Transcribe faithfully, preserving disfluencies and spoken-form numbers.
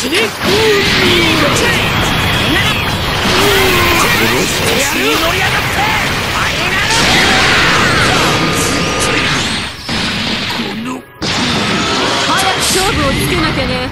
早く勝負をつけなきゃね。